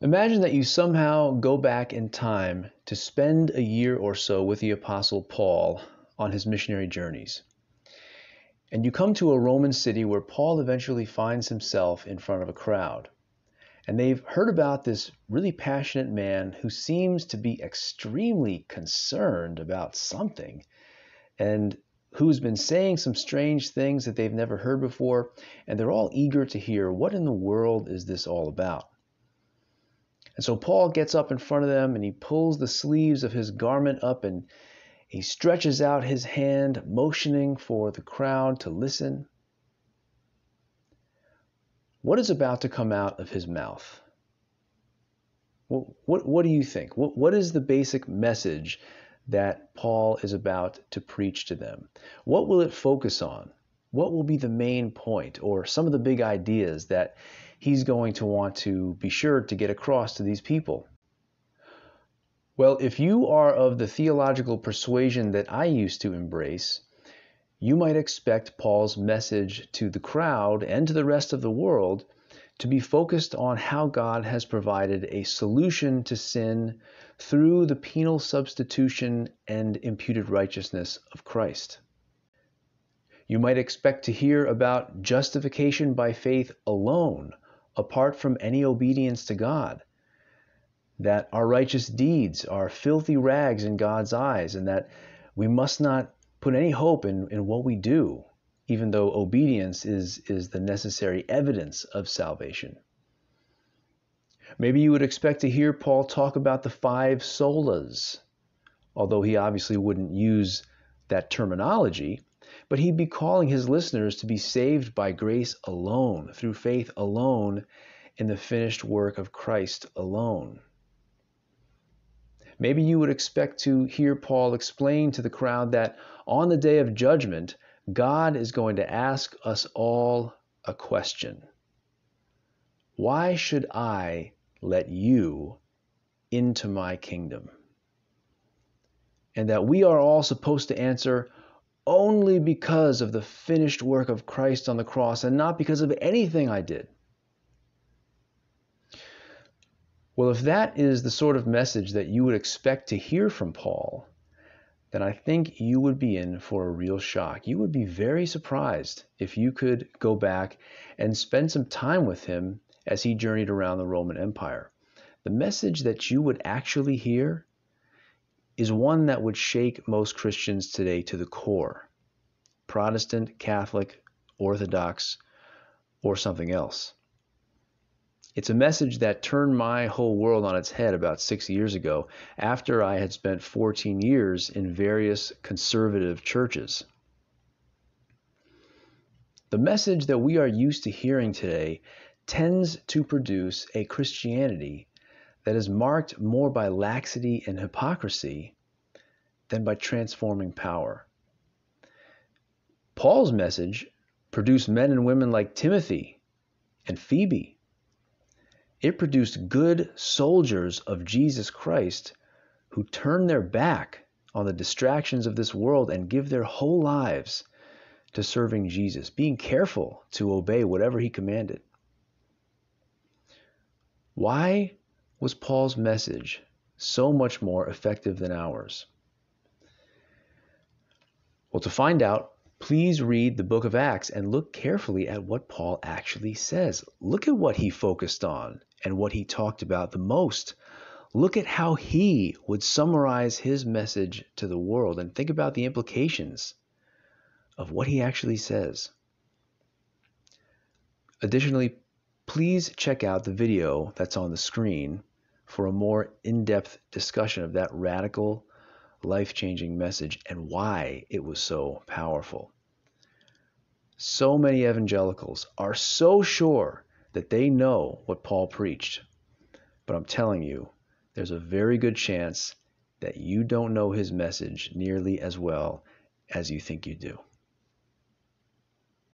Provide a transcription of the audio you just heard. Imagine that you somehow go back in time to spend a year or so with the Apostle Paul on his missionary journeys. And you come to a Roman city where Paul eventually finds himself in front of a crowd. And they've heard about this really passionate man who seems to be extremely concerned about something and who's been saying some strange things that they've never heard before. And they're all eager to hear, what in the world is this all about? And so Paul gets up in front of them and he pulls the sleeves of his garment up and he stretches out his hand, motioning for the crowd to listen. What is about to come out of his mouth? What do you think? What is the basic message that Paul is about to preach to them? What will it focus on? What will be the main point or some of the big ideas that he's going to want to be sure to get across to these people? Well, if you are of the theological persuasion that I used to embrace, you might expect Paul's message to the crowd and to the rest of the world to be focused on how God has provided a solution to sin through the penal substitution and imputed righteousness of Christ. You might expect to hear about justification by faith alone, apart from any obedience to God, that our righteous deeds are filthy rags in God's eyes, and that we must not put any hope in what we do, even though obedience is the necessary evidence of salvation. Maybe you would expect to hear Paul talk about the 5 solas, although he obviously wouldn't use that terminology. But he'd be calling his listeners to be saved by grace alone, through faith alone, in the finished work of Christ alone. Maybe you would expect to hear Paul explain to the crowd that on the day of judgment, God is going to ask us all a question. Why should I let you into my kingdom? And that we are all supposed to answer, only because of the finished work of Christ on the cross and not because of anything I did. Well, if that is the sort of message that you would expect to hear from Paul, then I think you would be in for a real shock. You would be very surprised if you could go back and spend some time with him as he journeyed around the Roman Empire. The message that you would actually hear is one that would shake most Christians today to the core, Protestant, Catholic, Orthodox, or something else. It's a message that turned my whole world on its head about 6 years ago, after I had spent 14 years in various conservative churches. The message that we are used to hearing today tends to produce a Christianity that is marked more by laxity and hypocrisy than by transforming power. Paul's message produced men and women like Timothy and Phoebe. It produced good soldiers of Jesus Christ who turn their back on the distractions of this world and give their whole lives to serving Jesus, being careful to obey whatever he commanded. Why was Paul's message so much more effective than ours? Well, to find out, please read the book of Acts and look carefully at what Paul actually says. Look at what he focused on and what he talked about the most. Look at how he would summarize his message to the world and think about the implications of what he actually says. Additionally, please check out the video that's on the screen for a more in-depth discussion of that radical, life-changing message and why it was so powerful. So many evangelicals are so sure that they know what Paul preached, but I'm telling you, there's a very good chance that you don't know his message nearly as well as you think you do.